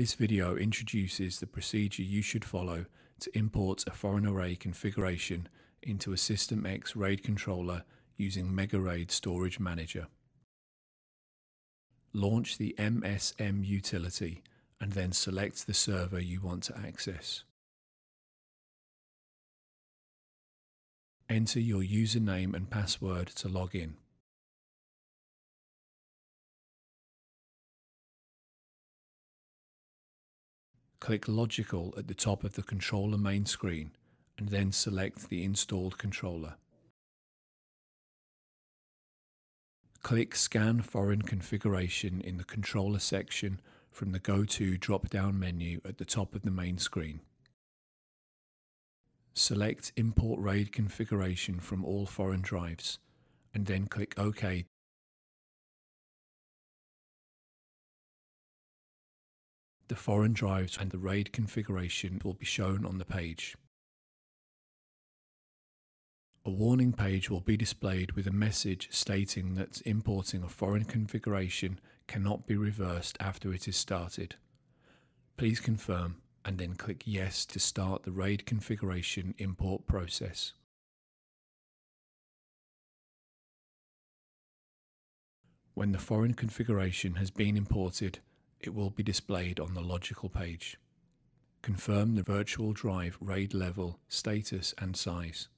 This video introduces the procedure you should follow to import a foreign array configuration into a System X RAID controller using MegaRAID Storage Manager. Launch the MSM utility and then select the server you want to access. Enter your username and password to log in. Click Logical at the top of the controller main screen and then select the installed controller. Click Scan Foreign Configuration in the controller section from the Go To drop-down menu at the top of the main screen. Select Import RAID Configuration from all foreign drives and then click OK. The foreign drives and the RAID configuration will be shown on the page. A warning page will be displayed with a message stating that importing a foreign configuration cannot be reversed after it is started. Please confirm and then click Yes to start the RAID configuration import process. When the foreign configuration has been imported, it will be displayed on the logical page. Confirm the virtual drive RAID level, status and size.